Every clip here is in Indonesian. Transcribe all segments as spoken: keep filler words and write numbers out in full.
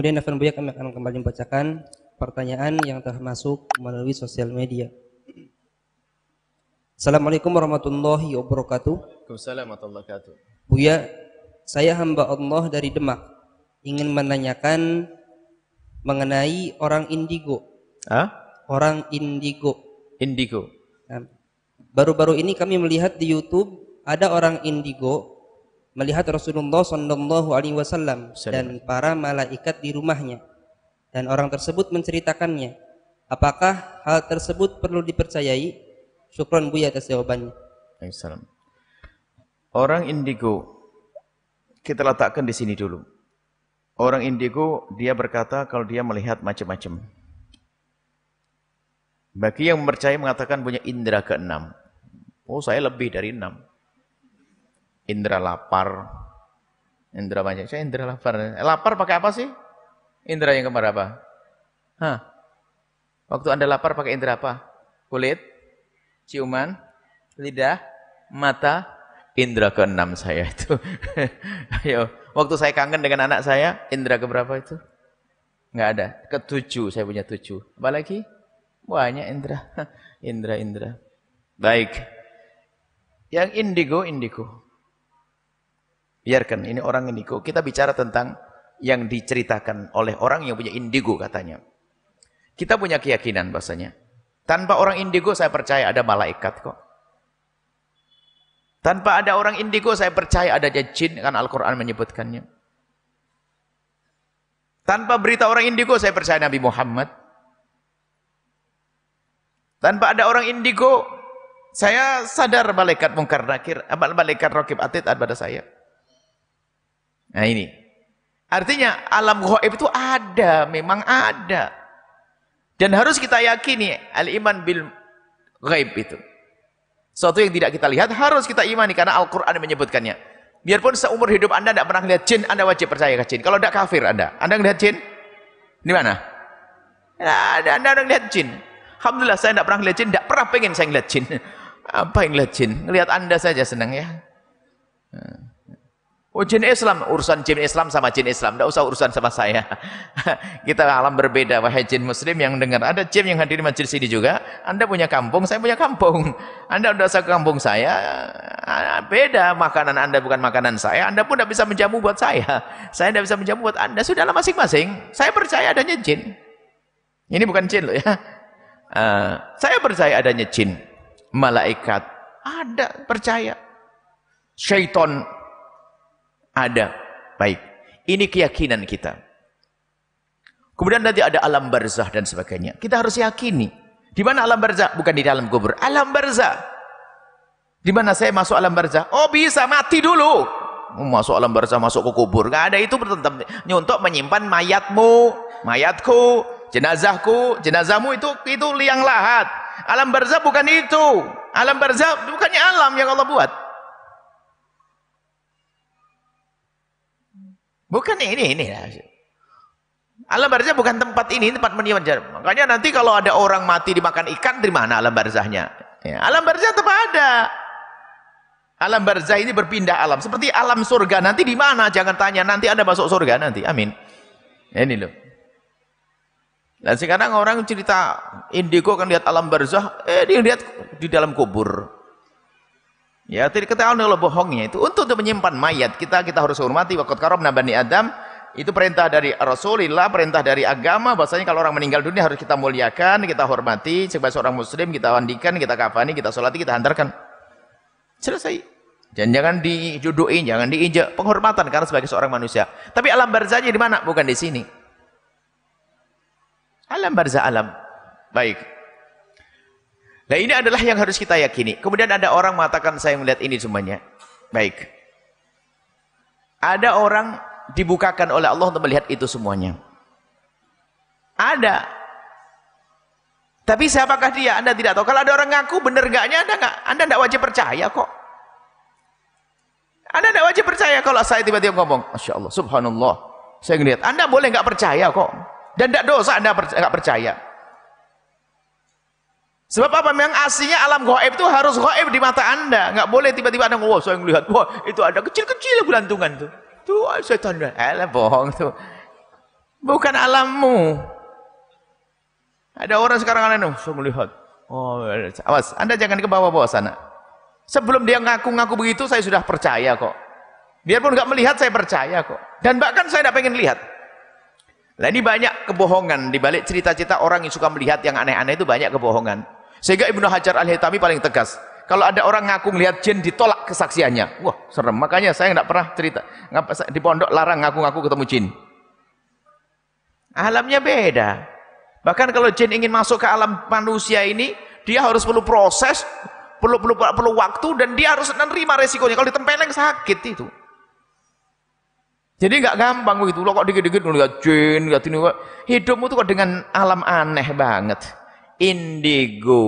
Kemudian Afan Buya kami akan kembali membacakan pertanyaan yang telah masuk melalui sosial media. Assalamualaikum warahmatullahi wabarakatuh. Waalaikumsalam warahmatullahi wabarakatuh. Buya, saya hamba Allah dari Demak, ingin menanyakan mengenai orang indigo. Hah? Orang indigo. Indigo. Baru-baru ini kami melihat di YouTube ada orang indigo melihat Rasulullah shallallahu alaihi wasallam dan para malaikat di rumahnya, dan orang tersebut menceritakannya. Apakah hal tersebut perlu dipercayai? Syukran Buya atas jawabannya. Waalaikumsalam. Orang indigo kita letakkan di sini dulu. Orang indigo dia berkata kalau dia melihat macam-macam. Bagi yang mempercaya mengatakan punya indera keenam. Oh, saya lebih dari enam. Indra lapar, indra banyak. Saya indra lapar. Lapar pakai apa sih? Indra yang kembar apa? Hah? Waktu Anda lapar pakai indra apa? Kulit, ciuman, lidah, mata, indra keenam saya itu. Ayo, waktu saya kangen dengan anak saya, indra keberapa itu? Nggak ada. Ketujuh, saya punya tujuh. Apa lagi? Banyak indra, indra, indra. Baik. Yang indigo, indigo. Biarkan, ini orang indigo. Kita bicara tentang yang diceritakan oleh orang yang punya indigo katanya. Kita punya keyakinan bahasanya. Tanpa orang indigo saya percaya ada malaikat kok. Tanpa ada orang indigo saya percaya ada jin, kan Al-Quran menyebutkannya. Tanpa berita orang indigo saya percaya Nabi Muhammad. Tanpa ada orang indigo saya sadar malaikat mungkar nakir, malaikat raqib atid ada pada saya. Nah ini, artinya alam ghaib itu ada, memang ada. Dan harus kita yakini al-iman bil ghaib itu. Suatu yang tidak kita lihat harus kita imani karena Al-Quran menyebutkannya. Biarpun seumur hidup Anda tidak pernah lihat jin, Anda wajib percaya ke jin. Kalau tidak kafir Anda. Anda melihat jin? Di mana? Nah, anda anda melihat jin. Alhamdulillah saya tidak pernah lihat jin, tidak pernah pengen saya melihat jin. Apa yang melihat jin? Melihat Anda saja senang ya. Nah. Oh jin Islam, urusan jin Islam sama jin Islam, tidak usah urusan sama saya. Kita alam berbeda, wahai jin muslim yang dengar. Ada jin yang hadir di majelis ini juga. Anda punya kampung, saya punya kampung. Anda sudah ke kampung saya, beda. Makanan Anda bukan makanan saya. Anda pun tidak bisa menjamu buat saya. Saya tidak bisa menjamu buat Anda. Sudahlah masing-masing. Saya percaya adanya jin. Ini bukan jin loh ya. Uh, saya percaya adanya jin. Malaikat ada, percaya. Syaitan ada. Baik. Ini keyakinan kita. Kemudian nanti ada alam barzah dan sebagainya. Kita harus yakini. Di mana alam barzah? Bukan di dalam kubur. Alam barzah. Di mana saya masuk alam barzah? Oh bisa mati dulu. Masuk alam barzah, masuk ke kubur. Enggak ada itu bertentam. Untuk menyimpan mayatmu, mayatku, jenazahku, jenazahmu itu itu liang lahat. Alam barzah bukan itu. Alam barzah bukannya alam yang Allah buat. Bukan ini, ini. Alam barzah bukan tempat ini, tempat menyimpan jenazah. Makanya nanti kalau ada orang mati dimakan ikan, di mana alam barzahnya? Ya, alam barzah tetap ada. Alam barzah ini berpindah alam. Seperti alam surga, nanti di mana? Jangan tanya, nanti Anda masuk surga nanti. Amin. Ini loh. Dan sekarang orang cerita indigo kan lihat alam barzah, eh dia lihat di dalam kubur. Ya, tidak ketahuan kalau bohongnya itu untuk, untuk menyimpan mayat. Kita kita harus hormati waqad karramna bani Adam. Itu perintah dari Rasulullah, perintah dari agama. Bahasanya kalau orang meninggal dunia harus kita muliakan, kita hormati. Sebagai seorang muslim kita mandikan, kita kafani, kita salati, kita hantarkan. Selesai. Dan jangan dijuduin, jangan diinjak. Penghormatan karena sebagai seorang manusia. Tapi alam barzahnya di mana? Bukan di sini. Alam barzah alam. Baik. Nah ini adalah yang harus kita yakini. Kemudian ada orang mengatakan saya melihat ini semuanya. Baik. Ada orang dibukakan oleh Allah untuk melihat itu semuanya. Ada. Tapi siapakah dia? Anda tidak tahu. Kalau ada orang ngaku benar enggaknya, Anda enggak, Anda enggak wajib percaya kok. Anda enggak wajib percaya kalau saya tiba-tiba ngomong, Masya Allah, Subhanallah, saya melihat. Anda boleh enggak percaya kok. Dan enggak dosa Anda enggak percaya. Sebab apa? Memang aslinya alam gaib itu harus gaib di mata Anda. Enggak boleh tiba-tiba Anda ngomong, saya melihat, wah itu ada kecil-kecil gelantungan tuh. Tuh, setan. Alah bohong tuh. bukan alammu. Ada orang sekarang aneh, saya melihat. Oh, awas, Anda jangan ke bawah-bawah sana. Sebelum dia ngaku-ngaku begitu, saya sudah percaya kok. Biarpun nggak melihat, saya percaya kok. Dan bahkan saya tidak pengen lihat. Nah, ini banyak kebohongan di balik cerita-cerita orang yang suka melihat yang aneh-aneh itu, banyak kebohongan. Sehingga Ibnu Hajar Al-Haytami paling tegas. Kalau ada orang ngaku melihat jin, ditolak kesaksiannya. Wah, serem. Makanya saya nggak pernah cerita. Di pondok larang ngaku-ngaku ketemu jin. Alamnya beda. Bahkan kalau jin ingin masuk ke alam manusia ini, dia harus perlu proses, perlu perlu perlu waktu, dan dia harus menerima resikonya. Kalau ditempeleng sakit itu. Jadi nggak gampang begitu. Lo kok dikit-dikit ngelihat jin, ngelihat ini, kok hidupmu tuh kok dengan alam aneh banget. Indigo.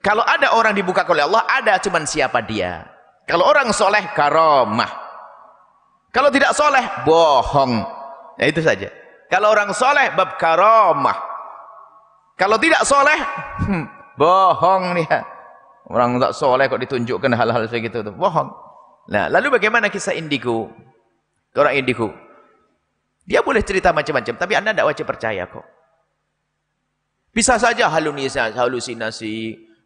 Kalau ada orang dibuka oleh Allah, ada, cuman siapa dia. Kalau orang soleh, karomah. Kalau tidak soleh, bohong. Ya itu saja. Kalau orang soleh, bab karomah. Kalau tidak soleh, hmm, bohong dia. Orang tak soleh kok ditunjukkan hal-hal segitu, tuh, bohong. Nah, lalu bagaimana kisah indigo? Orang indigo, dia boleh cerita macam-macam, tapi Anda tidak wajib percaya kok. Bisa saja halusinasi,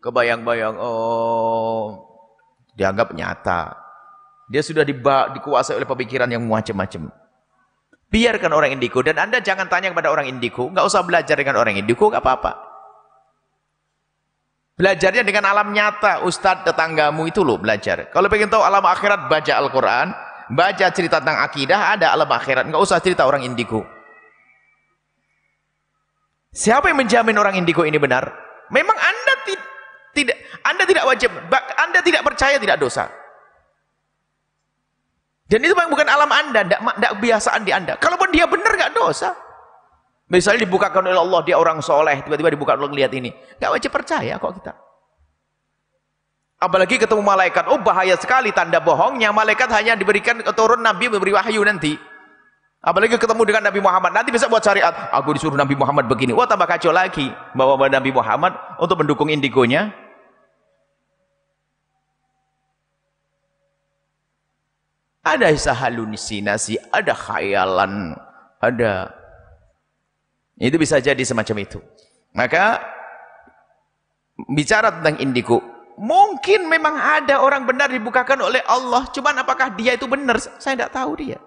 kebayang-bayang, oh, dianggap nyata. Dia sudah diba dikuasai oleh pemikiran yang macam-macam. Biarkan orang indigo, dan Anda jangan tanya kepada orang indigo, nggak usah belajar dengan orang indigo, nggak apa-apa. Belajarnya dengan alam nyata, ustadz tetanggamu itu loh belajar. Kalau pengen tahu alam akhirat, baca Al-Quran, baca cerita tentang akidah, ada alam akhirat, nggak usah cerita orang indigo. Siapa yang menjamin orang indigo ini benar? Memang Anda ti tidak, Anda tidak wajib, Anda tidak percaya tidak dosa. Dan itu bukan alam Anda, tidak kebiasaan di Anda. Kalaupun dia benar, nggak dosa. Misalnya dibukakan oleh Allah, dia orang soleh, tiba-tiba dibuka Allah ngelihat ini. Nggak wajib percaya kok kita. Apalagi ketemu malaikat, oh bahaya sekali tanda bohongnya. Malaikat hanya diberikan, turun Nabi memberi wahyu nanti. Apalagi ketemu dengan Nabi Muhammad, nanti bisa buat syariat. Aku disuruh Nabi Muhammad begini, wah tambah kacau lagi. Bawa Nabi Muhammad untuk mendukung indigonya. Ada halusinasi, ada khayalan, ada. Itu bisa jadi semacam itu. Maka bicara tentang indigo, mungkin memang ada orang benar dibukakan oleh Allah, cuman apakah dia itu benar? Saya tidak tahu dia.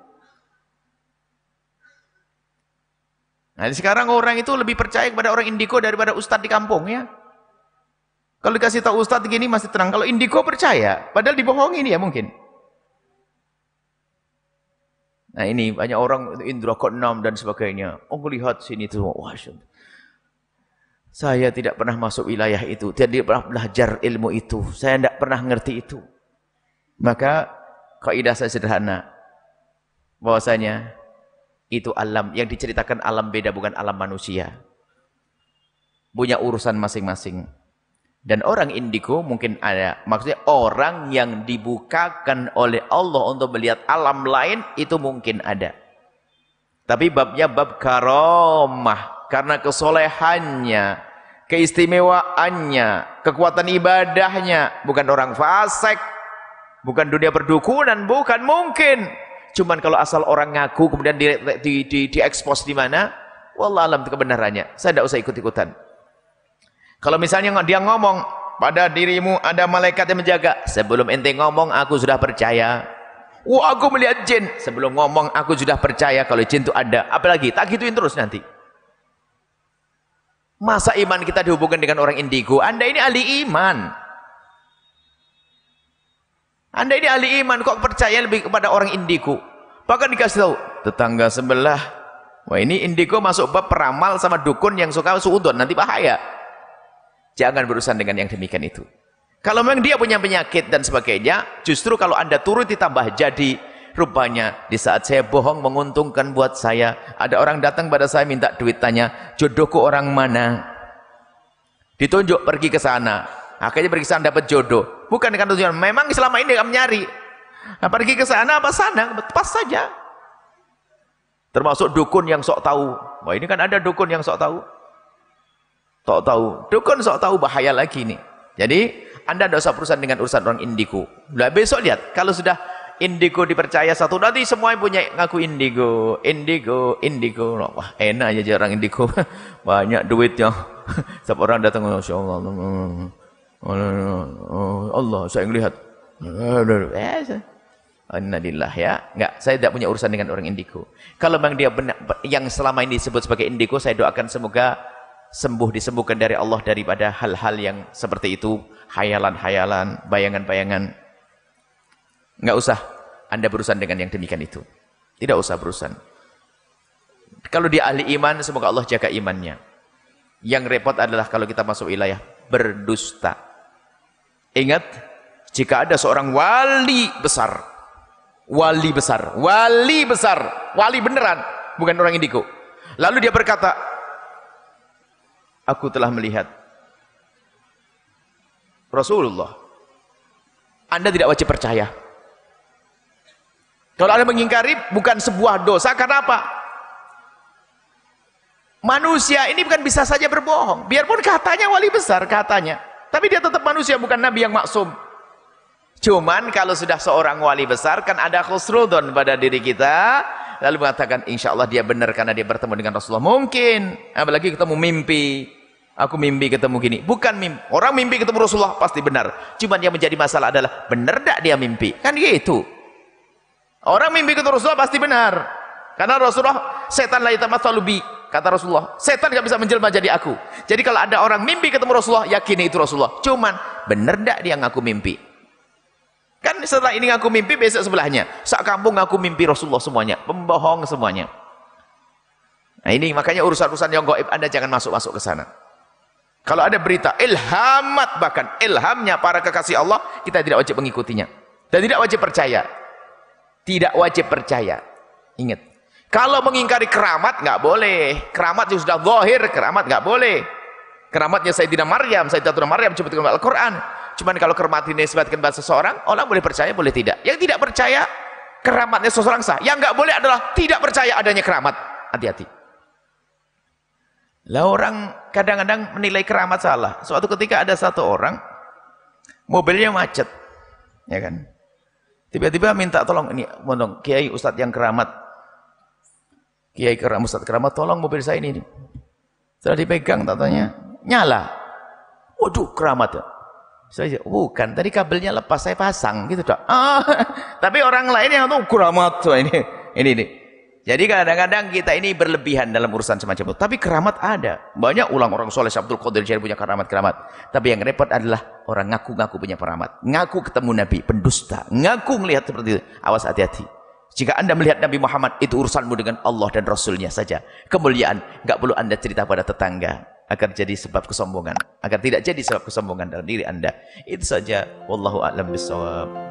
Nah, sekarang orang itu lebih percaya kepada orang indigo daripada ustadz di kampung ya. Kalau dikasih tahu ustadz gini masih tenang, kalau indigo percaya, padahal dibohongin ya mungkin. Nah ini banyak orang indra keenam dan sebagainya. Oh lihat sini tuh, wah, saya tidak pernah masuk wilayah itu, tidak pernah belajar ilmu itu, saya tidak pernah ngerti itu. Maka kaidah saya sederhana, bahwasanya itu alam yang diceritakan, alam beda bukan alam manusia. Punya urusan masing-masing. Dan orang indigo mungkin ada, maksudnya orang yang dibukakan oleh Allah untuk melihat alam lain itu mungkin ada. Tapi babnya bab karomah, karena kesolehannya, keistimewaannya, kekuatan ibadahnya, bukan orang fasik, bukan dunia perdukunan, bukan mungkin. Cuman kalau asal orang ngaku kemudian di di di, di expose di mana, wallah alam kebenarannya. Saya tidak usah ikut-ikutan. Kalau misalnya dia ngomong, pada dirimu ada malaikat yang menjaga. Sebelum ente ngomong, aku sudah percaya. Wah, aku melihat jin. Sebelum ngomong, aku sudah percaya kalau jin itu ada. Apalagi, tak gituin terus nanti. Masa iman kita dihubungkan dengan orang indigo? Anda ini ahli iman. Anda ini ahli iman, kok percaya lebih kepada orang indigo? Bahkan dikasih tahu, tetangga sebelah. Wah, ini indigo masuk bab peramal sama dukun yang suka suudon, nanti bahaya. Jangan berurusan dengan yang demikian itu. Kalau memang dia punya penyakit dan sebagainya, justru kalau Anda turut ditambah jadi, rupanya di saat saya bohong menguntungkan buat saya. Ada orang datang pada saya minta duit, tanya, jodohku orang mana? Ditunjuk pergi ke sana. Akhirnya pergi ke sana dapat jodoh. Bukan dengan tujuan, memang selama ini dia nyari. Nah, pergi ke sana apa sana, pas saja. Termasuk dukun yang sok tahu. Wah, ini kan ada dukun yang sok tahu. Tok tahu, dukun sok tahu, bahaya lagi nih. Jadi Anda tidak usah perusahaan dengan urusan orang indigo. Nah, besok lihat, kalau sudah indigo dipercaya satu, nanti semuanya punya ngaku indigo, indigo, indigo. Wah, enak aja orang indigo. Banyak duitnya. Setiap orang datang, Masya Allah. Allah, saya melihat. Innalillah ya. Enggak, saya tidak punya urusan dengan orang indigo. Kalau memang dia benar, yang selama ini disebut sebagai indigo, saya doakan semoga sembuh, disembuhkan dari Allah daripada hal-hal yang seperti itu, khayalan-khayalan, bayangan-bayangan. Enggak usah Anda berurusan dengan yang demikian itu. Tidak usah berurusan. Kalau dia ahli iman, semoga Allah jaga imannya. Yang repot adalah kalau kita masuk wilayah berdusta. Ingat, jika ada seorang wali besar, wali besar, wali besar, wali beneran, bukan orang indigo, lalu dia berkata, aku telah melihat Rasulullah. Anda tidak wajib percaya. Kalau Anda mengingkari, bukan sebuah dosa. Karena apa? Manusia ini bukan bisa saja berbohong, biarpun katanya wali besar, katanya, tapi dia tetap manusia, bukan nabi yang maksum. Cuman kalau sudah seorang wali besar, kan ada khusrudon pada diri kita, lalu mengatakan insya Allah dia benar karena dia bertemu dengan Rasulullah. Mungkin, apalagi ketemu mimpi, aku mimpi ketemu gini, bukan mimpi. Orang mimpi ketemu Rasulullah pasti benar, cuman yang menjadi masalah adalah benar tidak dia mimpi, kan gitu. Orang mimpi ketemu Rasulullah pasti benar, karena Rasulullah, setan la yatamatsalu bi, kata Rasulullah, setan gak bisa menjelma jadi aku. Jadi kalau ada orang mimpi ketemu Rasulullah, yakini itu Rasulullah, cuman benar tidak dia ngaku mimpi. Kan setelah ini ngaku mimpi, besok sebelahnya sak kampung ngaku mimpi Rasulullah semuanya, pembohong semuanya. Nah ini makanya urusan-urusan yang gaib Anda jangan masuk-masuk ke sana. Kalau ada berita ilhamat, bahkan ilhamnya para kekasih Allah, kita tidak wajib mengikutinya dan tidak wajib percaya. Tidak wajib percaya. Ingat, kalau mengingkari keramat nggak boleh. Keramat yang sudah zahir, keramat nggak boleh. Keramatnya Sayyidina Maryam, Sayyidatuna Maryam cuma dengan Al-Qur'an. Cuman kalau keramat ini disebutkan bahasa seseorang, orang boleh percaya, boleh tidak. Yang tidak percaya keramatnya seseorang sah. Yang nggak boleh adalah tidak percaya adanya keramat. Hati-hati. Lah orang kadang-kadang menilai keramat salah. Suatu ketika ada satu orang mobilnya macet, ya kan? Tiba-tiba minta tolong, ini tolong Kiai Ustadz yang keramat, Kiai keramat Ustadz keramat, tolong mobil saya ini. Setelah dipegang, tanya, nyala. Waduh, keramat ya. Saya, bukan, tadi kabelnya lepas, saya pasang gitu dok. Ah, tapi orang lain yang tuh keramat ini, ini ini. Jadi kadang-kadang kita ini berlebihan dalam urusan semacam itu. Tapi keramat ada, banyak ulang orang soleh, Abdul Qadir Jailani punya keramat-keramat. Tapi yang repot adalah orang ngaku-ngaku punya keramat, ngaku ketemu Nabi, pendusta, ngaku melihat seperti itu. Awas, hati-hati. Jika Anda melihat Nabi Muhammad, itu urusanmu dengan Allah dan Rasulnya saja. Kemuliaan nggak perlu Anda cerita pada tetangga. Akan jadi sebab kesombongan, agar tidak jadi sebab kesombongan dalam diri Anda. Itu saja. Wallahu a'lam bishawab.